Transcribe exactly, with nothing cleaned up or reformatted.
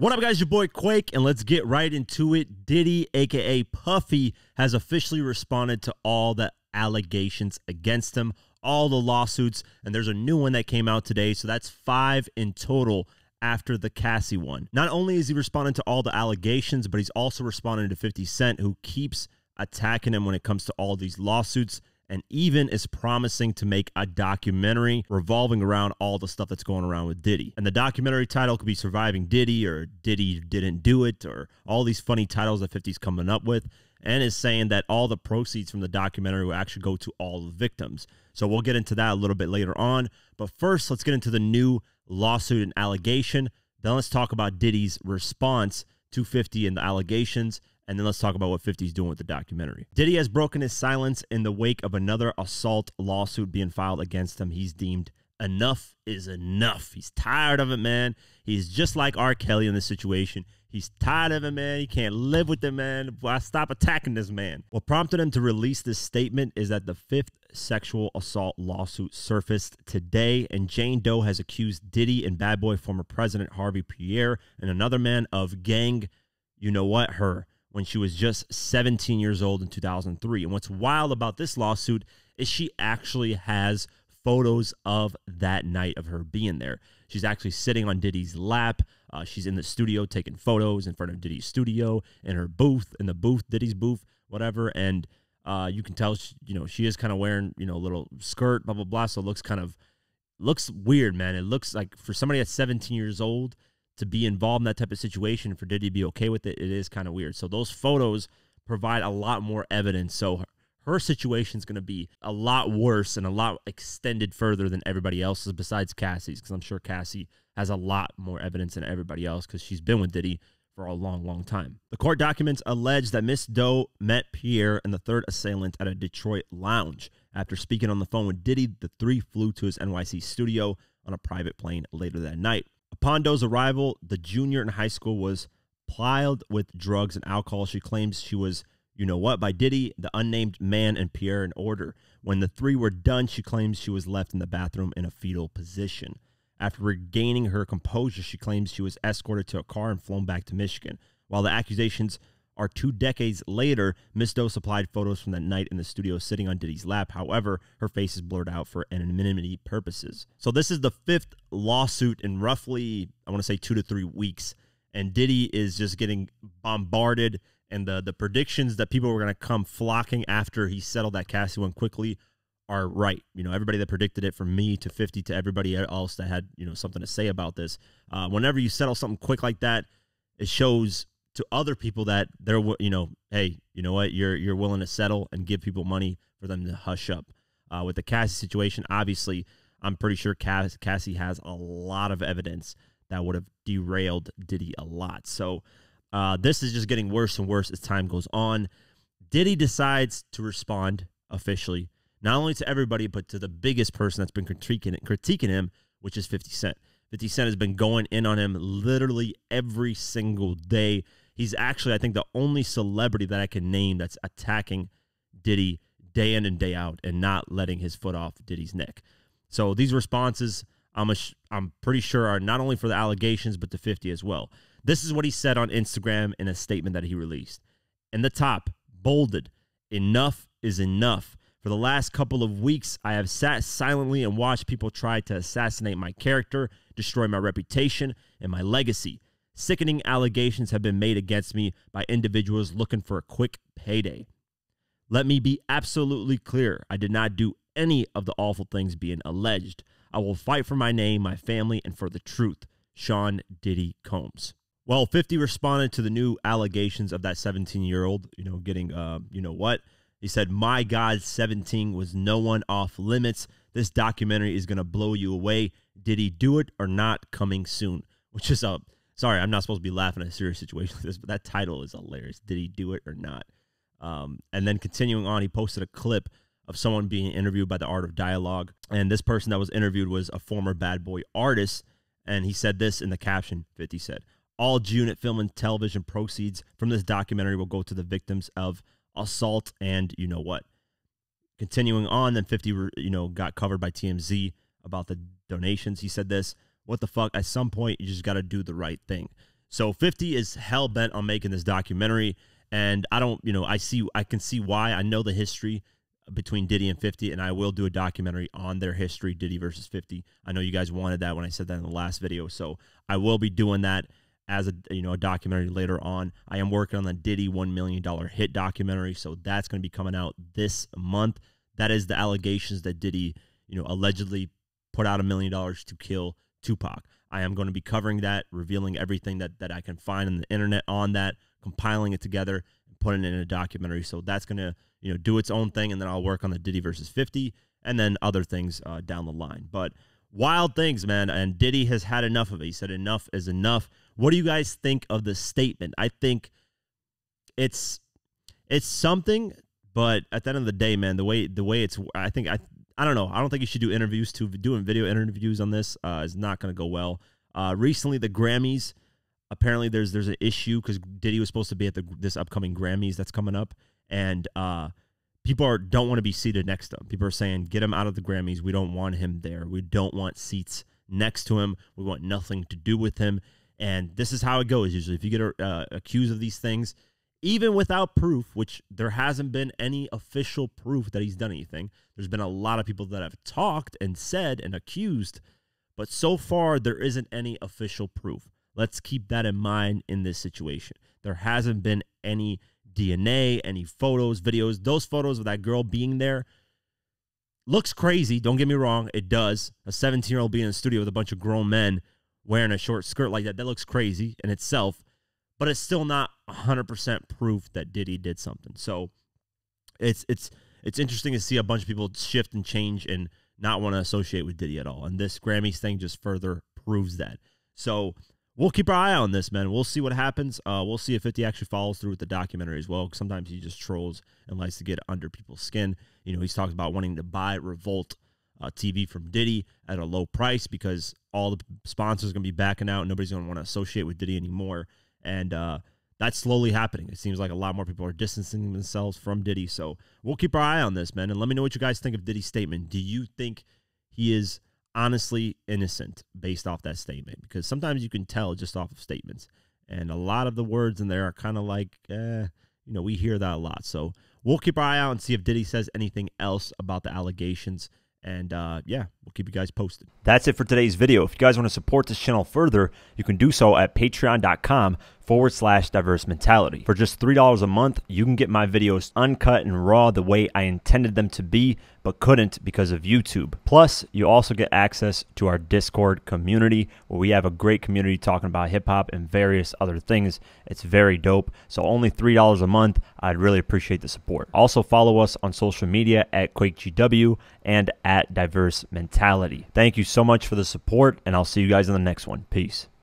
What up, guys? Your boy Quake, and let's get right into it. Diddy, aka Puffy, has officially responded to all the allegations against him, all the lawsuits, and there's a new one that came out today, so that's five in total after the Cassie one. Not only is he responding to all the allegations, but he's also responding to fifty Cent, who keeps attacking him when it comes to all these lawsuits, and even is promising to make a documentary revolving around all the stuff that's going around with Diddy. And the documentary title could be Surviving Diddy or Diddy Didn't Do It or all these funny titles that fifty's coming up with, and is saying that all the proceeds from the documentary will actually go to all the victims. So we'll get into that a little bit later on. But first, let's get into the new lawsuit and allegation. Then let's talk about Diddy's response to fifty and the allegations. And then let's talk about what fifty's doing with the documentary. Diddy has broken his silence in the wake of another assault lawsuit being filed against him. He's deemed enough is enough. He's tired of it, man. He's just like R. Kelly in this situation. He's tired of it, man. He can't live with it, man. Why stop attacking this man? What prompted him to release this statement is that the fifth sexual assault lawsuit surfaced today, and Jane Doe has accused Diddy and Bad Boy former president Harvey Pierre and another man of gang, you know what, her, when she was just seventeen years old in two thousand three. And what's wild about this lawsuit is she actually has photos of that night of her being there. She's actually sitting on Diddy's lap. Uh, she's in the studio taking photos in front of Diddy's studio, in her booth, in the booth, Diddy's booth, whatever. And uh, you can tell, she, you know, she is kind of wearing, you know, a little skirt, blah, blah, blah. So it looks kind of, looks weird, man. It looks like for somebody that's seventeen years old, to be involved in that type of situation, for Diddy to be okay with it, it is kind of weird. So those photos provide a lot more evidence. So her, her situation is going to be a lot worse and a lot extended further than everybody else's besides Cassie's, because I'm sure Cassie has a lot more evidence than everybody else because she's been with Diddy for a long, long time. The court documents allege that Miss Doe met Pierre and the third assailant at a Detroit lounge. After speaking on the phone with Diddy, the three flew to his N Y C studio on a private plane later that night. Upon Doe's arrival, the junior in high school was plied with drugs and alcohol. She claims she was, you know what, by Diddy, the unnamed man, and Pierre in order. When the three were done, she claims she was left in the bathroom in a fetal position. After regaining her composure, she claims she was escorted to a car and flown back to Michigan. While the accusations are two decades later, Miss Doe supplied photos from that night in the studio sitting on Diddy's lap. However, her face is blurred out for anonymity purposes. So this is the fifth lawsuit in roughly, I want to say, two to three weeks. And Diddy is just getting bombarded. And the, the predictions that people were going to come flocking after he settled that Cassie one quickly are right. You know, everybody that predicted it, from me to fifty to everybody else that had, you know, something to say about this. Uh, whenever you settle something quick like that, it shows to other people that they're, you know, hey, you know what, you're you're willing to settle and give people money for them to hush up. Uh, with the Cassie situation, obviously, I'm pretty sure Cass, Cassie has a lot of evidence that would have derailed Diddy a lot. So uh, this is just getting worse and worse as time goes on. Diddy decides to respond officially, not only to everybody, but to the biggest person that's been critiquing, critiquing him, which is fifty Cent. fifty Cent has been going in on him literally every single day. He's actually, I think, the only celebrity that I can name that's attacking Diddy day in and day out and not letting his foot off Diddy's neck. So these responses, I'm, a, I'm pretty sure, are not only for the allegations, but to fifty as well. This is what he said on Instagram in a statement that he released. In the top, bolded, enough is enough. For the last couple of weeks, I have sat silently and watched people try to assassinate my character, destroy my reputation, and my legacy. Sickening allegations have been made against me by individuals looking for a quick payday. Let me be absolutely clear. I did not do any of the awful things being alleged. I will fight for my name, my family, and for the truth. Sean Diddy Combs. Well, fifty responded to the new allegations of that seventeen-year-old, you know, getting, uh, you know what? He said, my God, seventeen was no one off limits. This documentary is going to blow you away. Did he do it or not? Coming soon, which is a, sorry, I'm not supposed to be laughing at a serious situation like this, but that title is hilarious. Did he do it or not? Um, and then continuing on, he posted a clip of someone being interviewed by the Art of Dialogue. And this person that was interviewed was a former Bad Boy artist. And he said this in the caption, fifty said, all G-Unit film and television proceeds from this documentary will go to the victims of assault and you know what. Continuing on, then fifty you know got covered by T M Z about the donations. He said this, what the fuck, at some point you just got to do the right thing. So fifty is hell bent on making this documentary, and I don't, you know, I see, I can see why. I know the history between Diddy and fifty, and I will do a documentary on their history, Diddy versus fifty. I know you guys wanted that when I said that in the last video, so I will be doing that as a, you know, a documentary later on. I am working on the Diddy one million dollar hit documentary, so that's going to be coming out this month. That is the allegations that Diddy, you know, allegedly put out a million dollars to kill Tupac. I am going to be covering that, revealing everything that, that I can find on the internet on that, compiling it together, and putting it in a documentary. So that's going to, you know, do its own thing, and then I'll work on the Diddy versus fifty, and then other things uh, down the line. But wild things, man, and Diddy has had enough of it. He said enough is enough. What do you guys think of the statement? I think it's it's something, but at the end of the day, man, the way the way it's, I think I. I don't know. I don't think you should do interviews. To doing video interviews on this uh, is not going to go well. Uh, recently, the Grammys, apparently there's there's an issue because Diddy was supposed to be at the, this upcoming Grammys that's coming up, and uh, people are, don't want to be seated next to him. People are saying, get him out of the Grammys. We don't want him there. We don't want seats next to him. We want nothing to do with him. And this is how it goes usually. If you get uh, accused of these things, even without proof, which there hasn't been any official proof that he's done anything. There's been a lot of people that have talked and said and accused, but so far there isn't any official proof. Let's keep that in mind in this situation. There hasn't been any D N A, any photos, videos. Those photos of that girl being there looks crazy. Don't get me wrong. It does. A seventeen-year-old being in the studio with a bunch of grown men wearing a short skirt like that, that looks crazy in itself. But it's still not one hundred percent proof that Diddy did something. So it's it's it's interesting to see a bunch of people shift and change and not want to associate with Diddy at all. And this Grammys thing just further proves that. So we'll keep our eye on this, man. We'll see what happens. Uh, we'll see if fifty actually follows through with the documentary as well. Sometimes he just trolls and likes to get under people's skin. You know, he's talked about wanting to buy Revolt uh, T V from Diddy at a low price because all the sponsors are going to be backing out. And nobody's going to want to associate with Diddy anymore. And uh, that's slowly happening. It seems like a lot more people are distancing themselves from Diddy. So we'll keep our eye on this, man. And let me know what you guys think of Diddy's statement. Do you think he is honestly innocent based off that statement? Because sometimes you can tell just off of statements. And a lot of the words in there are kind of like, eh, you know, we hear that a lot. So we'll keep our eye out and see if Diddy says anything else about the allegations. And, uh, yeah, we'll keep you guys posted. That's it for today's video. If you guys want to support this channel further, you can do so at patreon.com forward slash diverse mentality. For just three dollars a month, you can get my videos uncut and raw the way I intended them to be, but couldn't because of YouTube. Plus, you also get access to our Discord community, where we have a great community talking about hip-hop and various other things. It's very dope. So only three dollars a month. I'd really appreciate the support. Also, follow us on social media at Quake G W and at Diverse Mentality. Thank you so much for the support, and I'll see you guys in the next one. Peace.